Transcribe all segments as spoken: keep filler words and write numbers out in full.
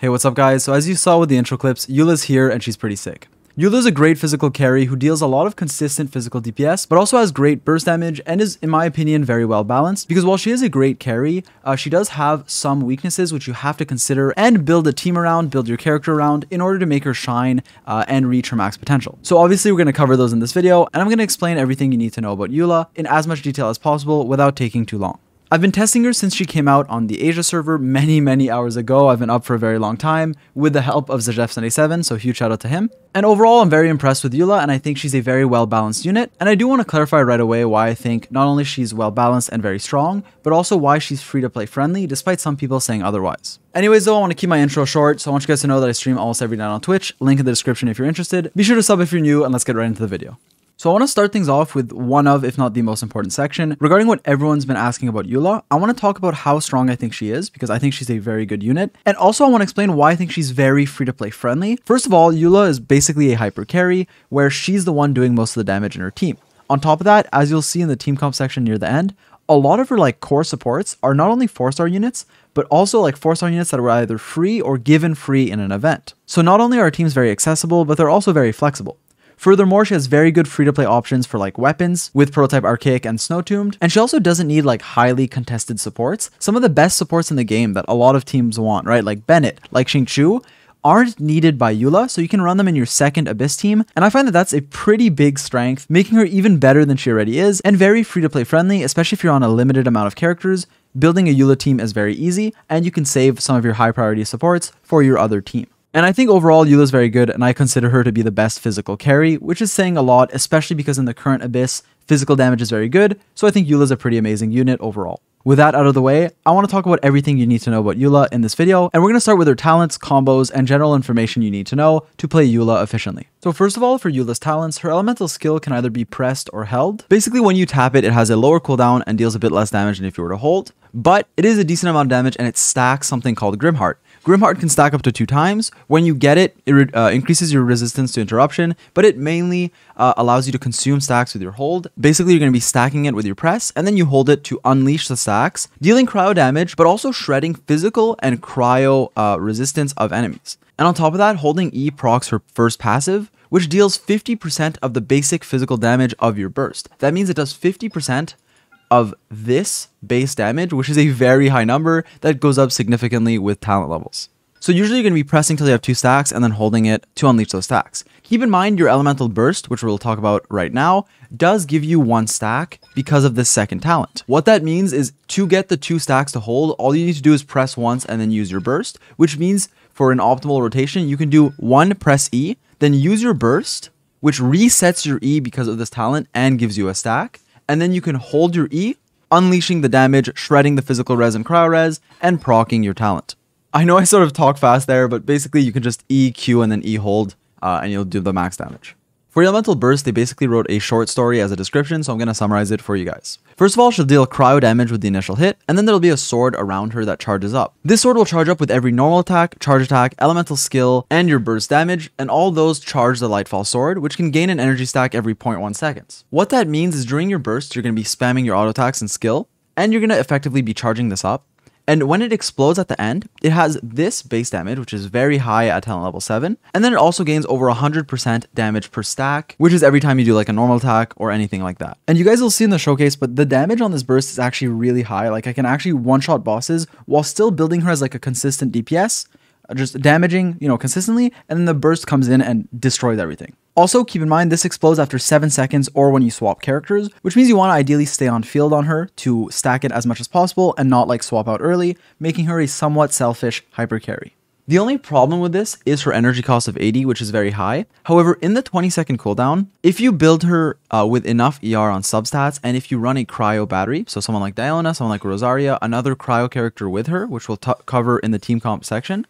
Hey, what's up guys? So as you saw with the intro clips, Eula's here and she's pretty sick. Eula's a great physical carry who deals a lot of consistent physical D P S, but also has great burst damage and is, in my opinion, very well balanced, because while she is a great carry, uh, she does have some weaknesses which you have to consider and build a team around, build your character around in order to make her shine uh, and reach her max potential. So obviously we're going to cover those in this video, and I'm going to explain everything you need to know about Eula in as much detail as possible without taking too long. I've been testing her since she came out on the Asia server many, many hours ago. I've been up for a very long time with the help of Zajef seventy-seven, so huge shout out to him. And overall, I'm very impressed with Eula, and I think she's a very well-balanced unit. And I do want to clarify right away why I think not only she's well-balanced and very strong, but also why she's free-to-play friendly, despite some people saying otherwise. Anyways though, I want to keep my intro short, so I want you guys to know that I stream almost every night on Twitch. Link in the description if you're interested. Be sure to sub if you're new, and let's get right into the video. So I want to start things off with one of, if not the most important section. Regarding what everyone's been asking about Eula, I want to talk about how strong I think she is, because I think she's a very good unit. And also I want to explain why I think she's very free-to-play friendly. First of all, Eula is basically a hyper carry, where she's the one doing most of the damage in her team. On top of that, as you'll see in the team comp section near the end, a lot of her like core supports are not only four-star units, but also like four-star units that were either free or given free in an event. So not only are our teams very accessible, but they're also very flexible. Furthermore, she has very good free-to-play options for like weapons with prototype Archaic and Snowtombed, and she also doesn't need like highly contested supports. Some of the best supports in the game that a lot of teams want, right, like Bennett, like Xingqiu, aren't needed by Eula, so you can run them in your second Abyss team, and I find that that's a pretty big strength, making her even better than she already is, and very free-to-play friendly, especially if you're on a limited amount of characters. Building a Eula team is very easy, and you can save some of your high-priority supports for your other team. And I think overall Eula is very good, and I consider her to be the best physical carry, which is saying a lot, especially because in the current Abyss, physical damage is very good, so I think Eula is a pretty amazing unit overall. With that out of the way, I want to talk about everything you need to know about Eula in this video, and we're going to start with her talents, combos, and general information you need to know to play Eula efficiently. So first of all, for Eula's talents, her elemental skill can either be pressed or held. Basically when you tap it, it has a lower cooldown and deals a bit less damage than if you were to hold, but it is a decent amount of damage and it stacks something called Grimheart. Grimheart can stack up to two times. When you get it, it uh, increases your resistance to interruption, but it mainly uh, allows you to consume stacks with your hold. Basically, you're going to be stacking it with your press, and then you hold it to unleash the stacks, dealing cryo damage, but also shredding physical and cryo uh, resistance of enemies. And on top of that, holding E procs her first passive, which deals fifty percent of the basic physical damage of your burst. That means it does fifty percent of this base damage, which is a very high number that goes up significantly with talent levels. So usually you're going to be pressing till you have two stacks and then holding it to unleash those stacks. Keep in mind your elemental burst, which we'll talk about right now, does give you one stack because of this second talent. What that means is to get the two stacks to hold, all you need to do is press once and then use your burst, which means for an optimal rotation, you can do one press E, then use your burst, which resets your E because of this talent and gives you a stack. And then you can hold your E, unleashing the damage, shredding the physical res and cryo res, and proccing your talent. I know I sort of talk fast there, but basically you can just E, Q, and then E hold, uh, and you'll do the max damage. For Elemental Burst, they basically wrote a short story as a description, so I'm going to summarize it for you guys. First of all, she'll deal cryo damage with the initial hit, and then there'll be a sword around her that charges up. This sword will charge up with every normal attack, charge attack, elemental skill, and your burst damage, and all those charge the Lightfall Sword, which can gain an energy stack every zero point one seconds. What that means is during your burst, you're going to be spamming your auto attacks and skill, and you're going to effectively be charging this up. And when it explodes at the end, it has this base damage, which is very high at talent level seven. And then it also gains over one hundred percent damage per stack, which is every time you do like a normal attack or anything like that. And you guys will see in the showcase, but the damage on this burst is actually really high. Like I can actually one-shot bosses while still building her as like a consistent D P S, just damaging, you know, consistently. And then the burst comes in and destroys everything. Also, keep in mind, this explodes after seven seconds or when you swap characters, which means you want to ideally stay on field on her to stack it as much as possible and not like swap out early, making her a somewhat selfish hyper carry. The only problem with this is her energy cost of eighty, which is very high. However, in the twenty second cooldown, if you build her uh, with enough E R on substats and if you run a cryo battery, so someone like Diona, someone like Rosaria, another cryo character with her, which we'll cover in the team comp section,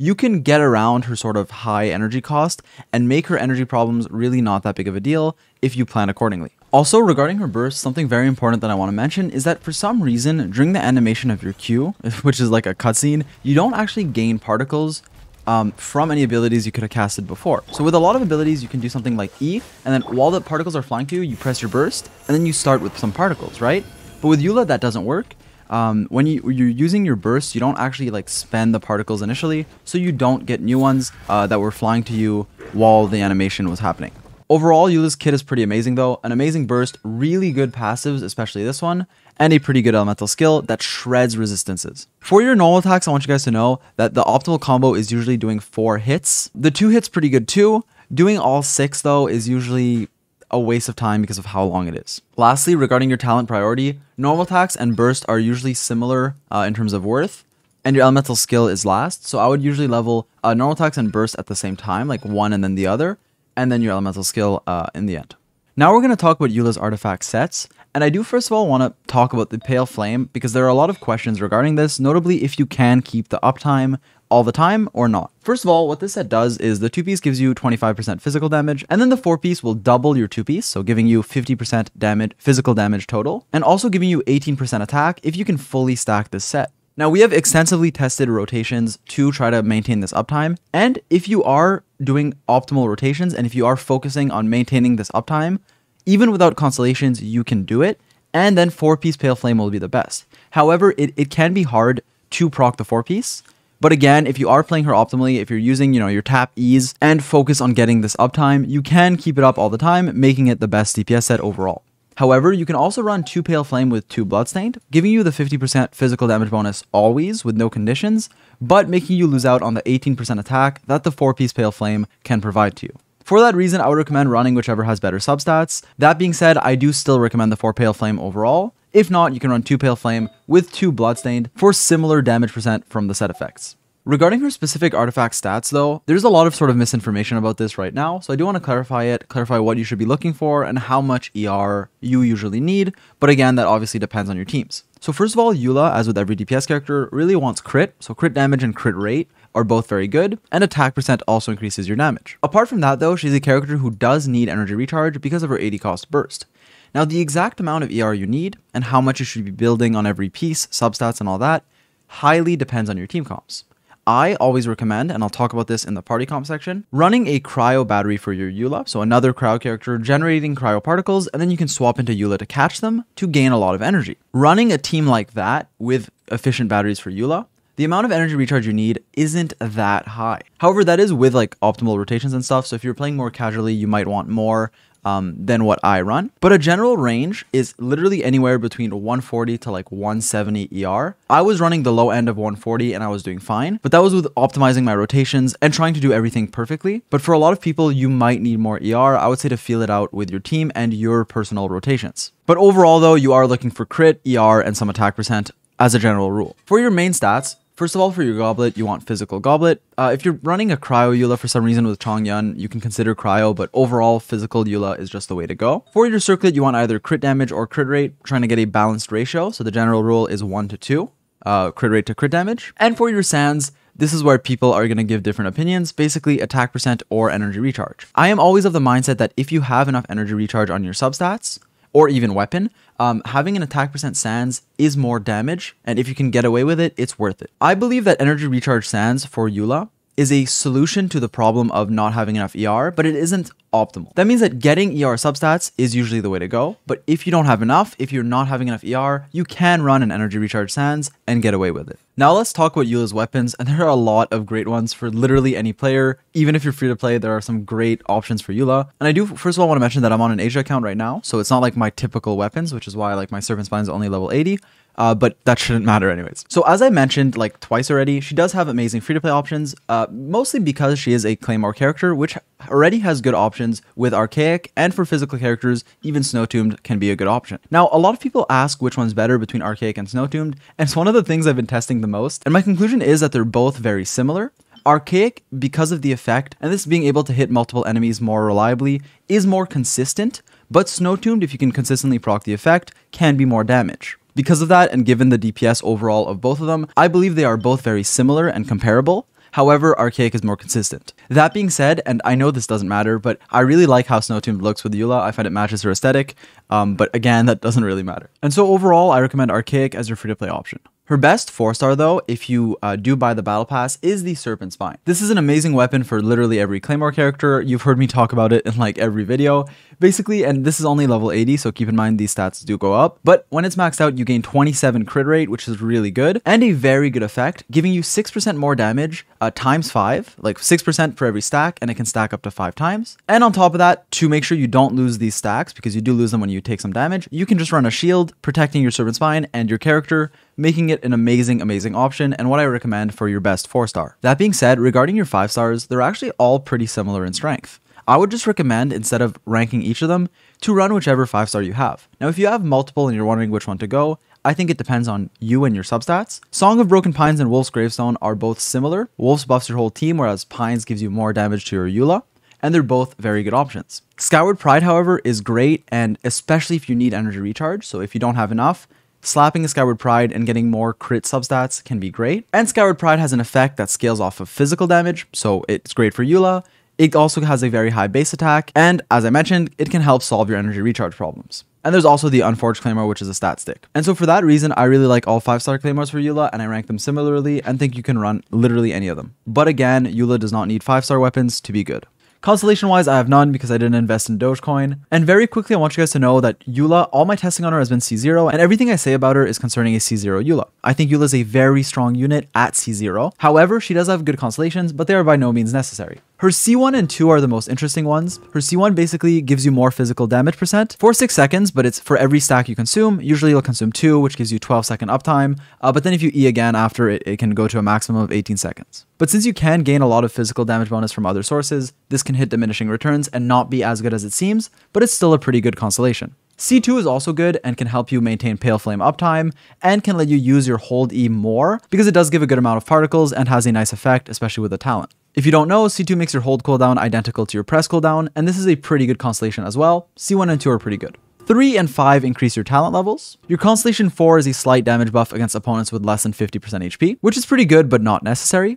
you can get around her sort of high energy cost and make her energy problems really not that big of a deal if you plan accordingly. Also, regarding her burst, something very important that I want to mention is that for some reason, during the animation of your Q, which is like a cutscene, you don't actually gain particles um, from any abilities you could have casted before. So with a lot of abilities, you can do something like E, and then while the particles are flying to you, you press your burst, and then you start with some particles, right? But with Eula, that doesn't work. Um, when you, you're using your burst, you don't actually like spend the particles initially, so you don't get new ones uh, that were flying to you while the animation was happening. Overall, Eula's kit is pretty amazing though, an amazing burst, really good passives, especially this one, and a pretty good elemental skill that shreds resistances. For your normal attacks, I want you guys to know that the optimal combo is usually doing four hits. The two hits pretty good too, doing all six though is usually a waste of time because of how long it is. Lastly, regarding your talent priority, normal attacks and burst are usually similar uh, in terms of worth, and your elemental skill is last, so I would usually level uh, normal attacks and burst at the same time, like one and then the other, and then your elemental skill uh, in the end. Now we're going to talk about Eula's artifact sets, and I do first of all want to talk about the Pale Flame, because there are a lot of questions regarding this, notably if you can keep the uptime all the time or not. First of all, what this set does is the two-piece gives you twenty-five percent physical damage, and then the four-piece will double your two-piece, so giving you fifty percent damage, physical damage total, and also giving you eighteen percent attack if you can fully stack this set. Now, we have extensively tested rotations to try to maintain this uptime, and if you are doing optimal rotations and if you are focusing on maintaining this uptime, even without constellations, you can do it, and then four-piece Pale Flame will be the best. However, it, it can be hard to proc the four-piece, but again, if you are playing her optimally, if you're using, you know, your tap E's and focus on getting this uptime, you can keep it up all the time, making it the best D P S set overall. However, you can also run two Pale Flame with two Bloodstained, giving you the fifty percent physical damage bonus always with no conditions, but making you lose out on the eighteen percent attack that the four-piece Pale Flame can provide to you. For that reason, I would recommend running whichever has better substats. That being said, I do still recommend the four Pale Flame overall. If not, you can run two Pale Flame with two Bloodstained for similar damage percent from the set effects. Regarding her specific artifact stats though, there's a lot of sort of misinformation about this right now, so I do want to clarify it, clarify what you should be looking for and how much E R you usually need, but again, that obviously depends on your teams. So first of all, Eula, as with every D P S character, really wants crit, so crit damage and crit rate are both very good, and attack percent also increases your damage. Apart from that though, she's a character who does need energy recharge because of her eighty cost burst. Now the exact amount of E R you need, and how much you should be building on every piece, substats and all that, highly depends on your team comps. I always recommend, and I'll talk about this in the party comp section, running a cryo battery for your Eula, so another cryo character generating cryo particles, and then you can swap into Eula to catch them to gain a lot of energy. Running a team like that with efficient batteries for Eula, the amount of energy recharge you need isn't that high. However, that is with like optimal rotations and stuff, so if you're playing more casually, you might want more um, than what I run. But a general range is literally anywhere between one forty to like one seventy E R. I was running the low end of one forty and I was doing fine, but that was with optimizing my rotations and trying to do everything perfectly. But for a lot of people, you might need more E R. I would say to feel it out with your team and your personal rotations. But overall though, you are looking for crit, E R, and some attack percent as a general rule. For your main stats, first of all, for your goblet, you want physical goblet. Uh, if you're running a cryo Eula for some reason with Chongyun, you can consider cryo, but overall physical Eula is just the way to go. For your circlet, you want either crit damage or crit rate, trying to get a balanced ratio. So the general rule is one to two, uh, crit rate to crit damage. And for your sands, this is where people are going to give different opinions, basically attack percent or energy recharge. I am always of the mindset that if you have enough energy recharge on your substats, or even weapon, um, having an attack percent sands is more damage, and if you can get away with it, it's worth it. I believe that energy recharge sands for Eula is a solution to the problem of not having enough E R, but it isn't optimal. That means that getting E R substats is usually the way to go, but if you don't have enough, if you're not having enough E R, you can run an energy recharge sands and get away with it. Now let's talk about Eula's weapons, and there are a lot of great ones for literally any player. Even if you're free to play, there are some great options for Eula. And I do first of all want to mention that I'm on an Asia account right now, so it's not like my typical weapons, which is why like my Serpent Spine is only level eighty. Uh, but that shouldn't matter anyways. So as I mentioned like twice already, she does have amazing free-to-play options, uh, mostly because she is a Claymore character, which already has good options with Archaic, and for physical characters, even Snowtombed can be a good option. Now, a lot of people ask which one's better between Archaic and Snowtombed, and it's one of the things I've been testing the most, and my conclusion is that they're both very similar. Archaic, because of the effect, and this being able to hit multiple enemies more reliably, is more consistent, but Snowtombed, if you can consistently proc the effect, can be more damage. Because of that, and given the D P S overall of both of them, I believe they are both very similar and comparable. However, Archaic is more consistent. That being said, and I know this doesn't matter, but I really like how Snowtombed looks with Eula. I find it matches her aesthetic, um, but again, that doesn't really matter. And so overall, I recommend Archaic as your free-to-play option. Her best four star though, if you uh, do buy the battle pass, is the Serpent Spine. This is an amazing weapon for literally every Claymore character. You've heard me talk about it in like every video. Basically, and this is only level eighty, so keep in mind these stats do go up. But when it's maxed out, you gain twenty-seven crit rate, which is really good, and a very good effect, giving you six percent more damage uh, times five, like six percent for every stack, and it can stack up to five times. And on top of that, to make sure you don't lose these stacks, because you do lose them when you take some damage, you can just run a shield, protecting your Serpent Spine and your character, making it an amazing, amazing option, and what I recommend for your best four star. That being said, regarding your five stars, they're actually all pretty similar in strength. I would just recommend, instead of ranking each of them, to run whichever five star you have. Now, if you have multiple and you're wondering which one to go, I think it depends on you and your substats. Song of Broken Pines and Wolf's Gravestone are both similar. Wolf's buffs your whole team, whereas Pines gives you more damage to your Eula, and they're both very good options. Skyward Pride, however, is great, and especially if you need energy recharge, so if you don't have enough, slapping a Skyward Pride and getting more crit substats can be great. And Skyward Pride has an effect that scales off of physical damage, so it's great for Eula. It also has a very high base attack, and as I mentioned, it can help solve your energy recharge problems. And there's also the Unforged Claymore, which is a stat stick. And so for that reason, I really like all five star Claymores for Eula, and I rank them similarly and think you can run literally any of them. But again, Eula does not need five star weapons to be good. Constellation-wise, I have none because I didn't invest in Dogecoin. And very quickly, I want you guys to know that Eula, all my testing on her has been C zero, and everything I say about her is concerning a C zero Eula. I think Eula is a very strong unit at C zero. However, she does have good constellations, but they are by no means necessary. Her C one and two are the most interesting ones. Her C one basically gives you more physical damage percent for six seconds, but it's for every stack you consume. Usually you'll consume two, which gives you twelve second uptime, uh, but then if you E again after it, it can go to a maximum of eighteen seconds. But since you can gain a lot of physical damage bonus from other sources, this can hit diminishing returns and not be as good as it seems, but it's still a pretty good constellation. C two is also good and can help you maintain Pale Flame uptime and can let you use your hold E more because it does give a good amount of particles and has a nice effect, especially with the talent. If you don't know, C two makes your hold cooldown identical to your press cooldown, and this is a pretty good constellation as well. C one and two are pretty good. three and five increase your talent levels. Your Constellation four is a slight damage buff against opponents with less than fifty percent H P, which is pretty good but not necessary.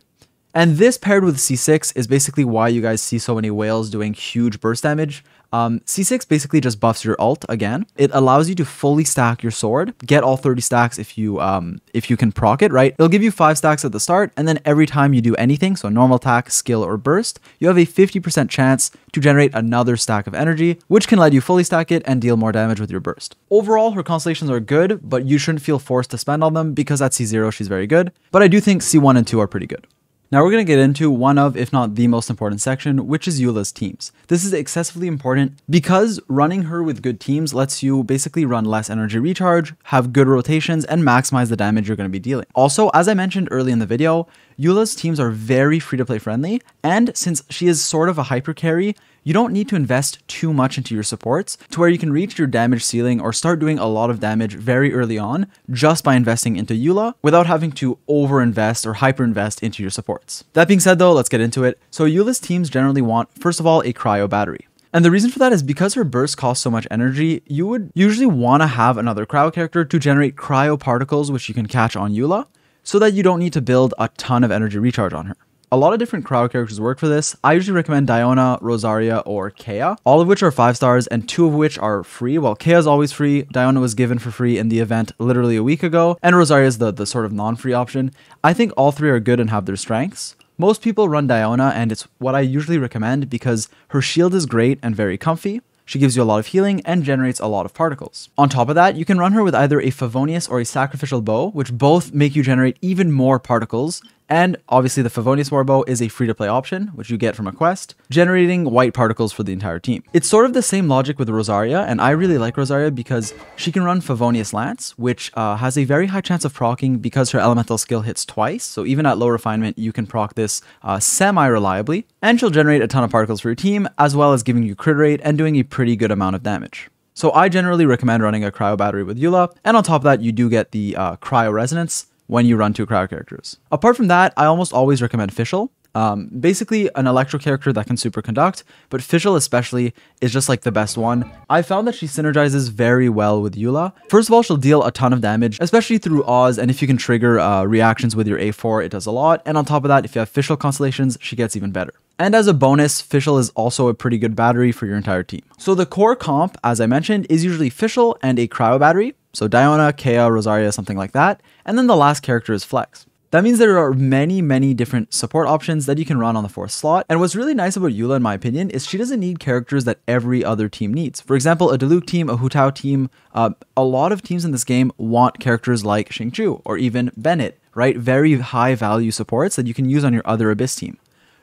And this paired with C six is basically why you guys see so many whales doing huge burst damage. Um, C six basically just buffs your ult again. It allows you to fully stack your sword, get all thirty stacks if you um, if you can proc it, right? It'll give you five stacks at the start, and then every time you do anything, so normal attack, skill, or burst, you have a fifty percent chance to generate another stack of energy, which can let you fully stack it and deal more damage with your burst. Overall, her constellations are good, but you shouldn't feel forced to spend on them because at C zero she's very good, but I do think C one and two are pretty good. Now we're going to get into one of, if not the most important section, which is Eula's teams. This is excessively important because running her with good teams lets you basically run less energy recharge, have good rotations, and maximize the damage you're going to be dealing. Also, as I mentioned early in the video, Eula's teams are very free-to-play friendly, and since she is sort of a hyper carry, you don't need to invest too much into your supports to where you can reach your damage ceiling or start doing a lot of damage very early on just by investing into Eula without having to over-invest or hyper-invest into your supports. That being said though, let's get into it. So Eula's teams generally want, first of all, a cryo battery. And the reason for that is because her burst costs so much energy, you would usually want to have another cryo character to generate cryo particles which you can catch on Eula so that you don't need to build a ton of energy recharge on her. A lot of different cryo characters work for this. I usually recommend Diona, Rosaria, or Kaeya, all of which are five stars and two of which are free. Well, Kaeya is always free, Diona was given for free in the event literally a week ago, and Rosaria is the, the sort of non-free option. I think all three are good and have their strengths. Most people run Diona, and it's what I usually recommend because her shield is great and very comfy. She gives you a lot of healing and generates a lot of particles. On top of that, you can run her with either a Favonius or a Sacrificial Bow, which both make you generate even more particles. And obviously the Favonius Warbow is a free-to-play option, which you get from a quest, generating white particles for the entire team. It's sort of the same logic with Rosaria, and I really like Rosaria because she can run Favonius Lance, which uh, has a very high chance of proccing because her elemental skill hits twice, so even at low refinement, you can proc this uh, semi-reliably, and she'll generate a ton of particles for your team, as well as giving you crit rate and doing a pretty good amount of damage. So I generally recommend running a cryo battery with Eula, and on top of that, you do get the uh, cryo resonance when you run two cryo characters. Apart from that, I almost always recommend Fischl. Um, basically an electro character that can superconduct, but Fischl especially is just like the best one. I found that she synergizes very well with Eula. First of all, she'll deal a ton of damage, especially through Oz, and if you can trigger uh, reactions with your A four, it does a lot. And on top of that, if you have Fischl constellations, she gets even better. And as a bonus, Fischl is also a pretty good battery for your entire team. So the core comp, as I mentioned, is usually Fischl and a cryo battery. So Diona, Kaeya, Rosaria, something like that. And then the last character is Flex. That means there are many, many different support options that you can run on the fourth slot. And what's really nice about Eula, in my opinion, is she doesn't need characters that every other team needs. For example, a Diluc team, a Hu Tao team, uh, a lot of teams in this game want characters like Xingqiu or even Bennett, right? Very high value supports that you can use on your other Abyss team.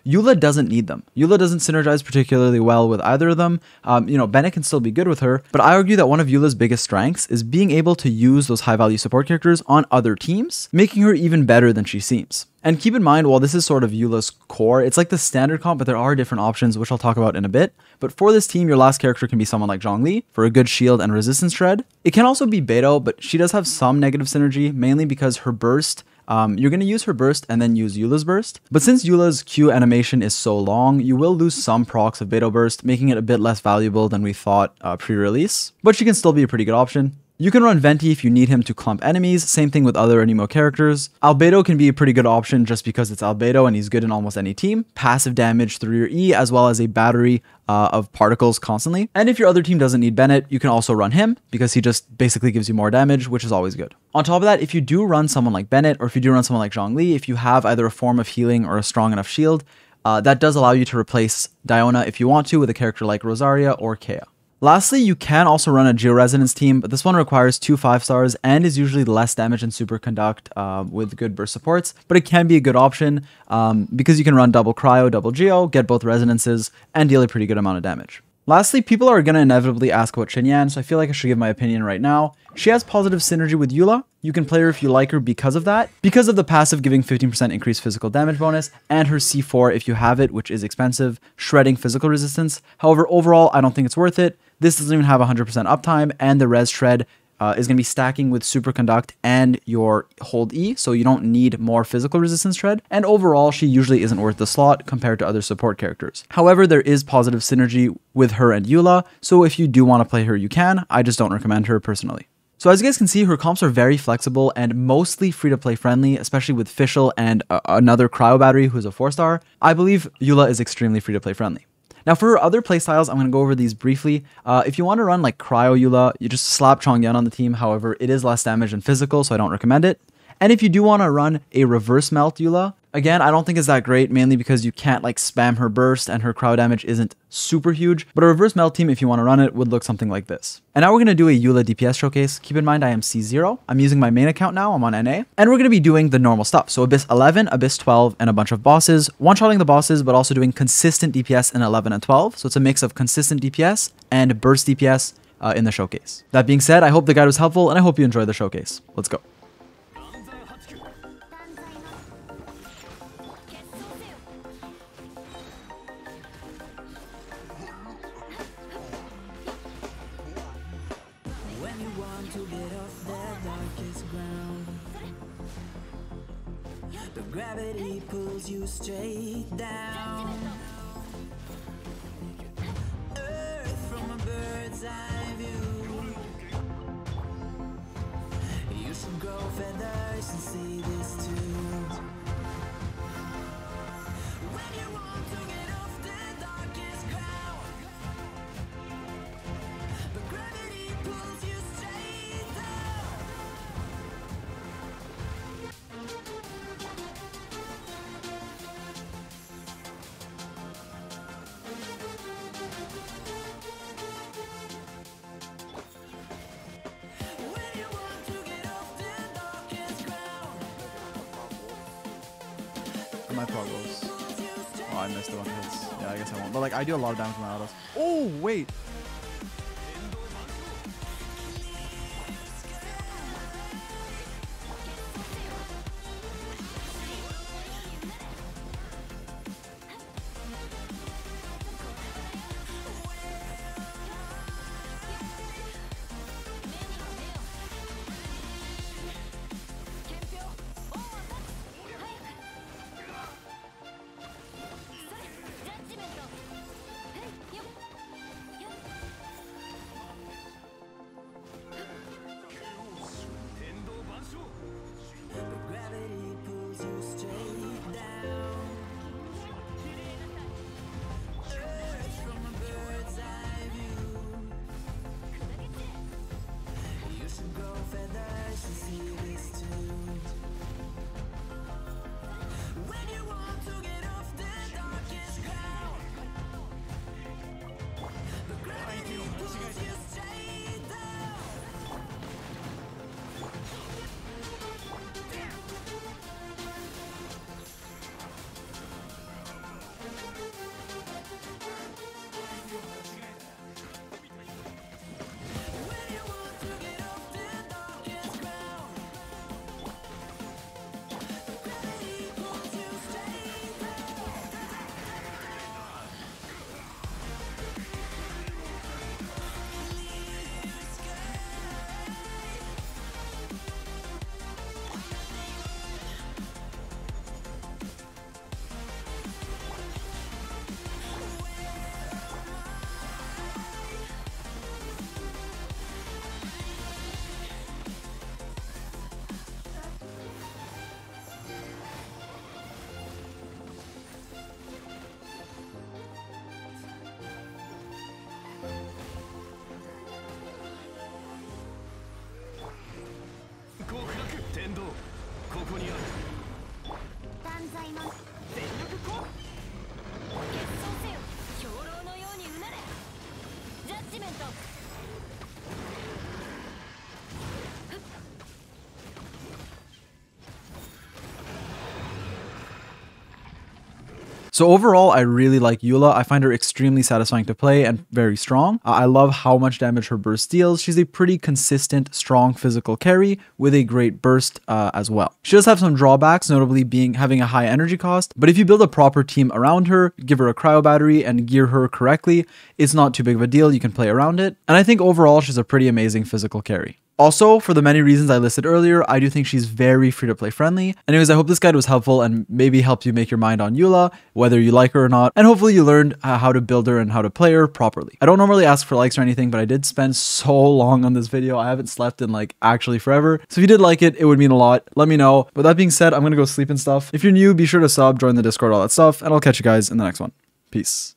Eula doesn't need them. Eula doesn't synergize particularly well with either of them. Um, you know, Bennett can still be good with her, but I argue that one of Eula's biggest strengths is being able to use those high-value support characters on other teams, making her even better than she seems. And keep in mind, while this is sort of Eula's core, it's like the standard comp, but there are different options, which I'll talk about in a bit. But for this team, your last character can be someone like Zhongli for a good shield and resistance shred. It can also be Beidou, but she does have some negative synergy, mainly because her burst Um, you're going to use her burst and then use Eula's burst. But since Eula's Q animation is so long, you will lose some procs of Beidou burst, making it a bit less valuable than we thought uh, pre-release. But she can still be a pretty good option. You can run Venti if you need him to clump enemies, same thing with other Anemo characters. Albedo can be a pretty good option just because it's Albedo and he's good in almost any team. Passive damage through your E as well as a battery uh, of particles constantly. And if your other team doesn't need Bennett, you can also run him because he just basically gives you more damage, which is always good. On top of that, if you do run someone like Bennett or if you do run someone like Zhongli, if you have either a form of healing or a strong enough shield, uh, that does allow you to replace Diona if you want to with a character like Rosaria or Kaeya. Lastly, you can also run a Georesonance team, but this one requires two five stars and is usually less damage than Superconduct uh, with good burst supports, but it can be a good option um, because you can run double Cryo, double Geo, get both Resonances, and deal a pretty good amount of damage. Lastly, people are going to inevitably ask about Chenyan, so I feel like I should give my opinion right now. She has positive synergy with Eula. You can play her if you like her because of that, because of the passive giving fifteen percent increased physical damage bonus, and her C four if you have it, which is expensive, shredding physical resistance. However, overall, I don't think it's worth it. This doesn't even have one hundred percent uptime, and the res shred uh, is going to be stacking with Superconduct and your hold E, so you don't need more physical resistance shred. And overall, she usually isn't worth the slot compared to other support characters. However, there is positive synergy with her and Eula, so if you do want to play her, you can. I just don't recommend her personally. So as you guys can see, her comps are very flexible and mostly free-to-play friendly, especially with Fischl and uh, another Cryo Battery who's a four star. I believe Eula is extremely free-to-play friendly. Now for her other playstyles, I'm going to go over these briefly. Uh, if you want to run like Cryo Eula, you just slap Chongyun on the team. However, it is less damage than physical, so I don't recommend it. And if you do want to run a reverse melt Eula, again, I don't think it's that great, mainly because you can't like spam her burst and her cryo damage isn't super huge, but a reverse melt team, if you want to run it, would look something like this. And now we're going to do a Eula D P S showcase. Keep in mind, I am C zero. I'm using my main account now, I'm on N A, and we're going to be doing the normal stuff. So Abyss eleven, Abyss twelve, and a bunch of bosses, one-shotting the bosses, but also doing consistent D P S in eleven and twelve. So it's a mix of consistent D P S and burst D P S uh, in the showcase. That being said, I hope the guide was helpful and I hope you enjoyed the showcase. Let's go. Gravity pulls you straight down. Earth from a bird's eye view. You should grow feathers and see this too. When you want to get off the darkest crowd, but gravity pulls you straight down. My poggles. Oh, I missed the one hits. Yeah, I guess I won't. But like, I do a lot of damage with my autos. Oh, wait. So overall, I really like Eula. I find her extremely satisfying to play and very strong. Uh, I love how much damage her burst deals. She's a pretty consistent, strong physical carry with a great burst uh, as well. She does have some drawbacks, notably being having a high energy cost, but if you build a proper team around her, give her a cryo battery and gear her correctly, it's not too big of a deal. You can play around it. And I think overall, she's a pretty amazing physical carry. Also, for the many reasons I listed earlier, I do think she's very free-to-play friendly. Anyways, I hope this guide was helpful and maybe helped you make your mind on Eula, whether you like her or not, and hopefully you learned uh, how to build her and how to play her properly. I don't normally ask for likes or anything, but I did spend so long on this video. I haven't slept in, like, actually forever. So if you did like it, it would mean a lot. Let me know. With that being said, I'm gonna go sleep and stuff. If you're new, be sure to sub, join the Discord, all that stuff, and I'll catch you guys in the next one. Peace.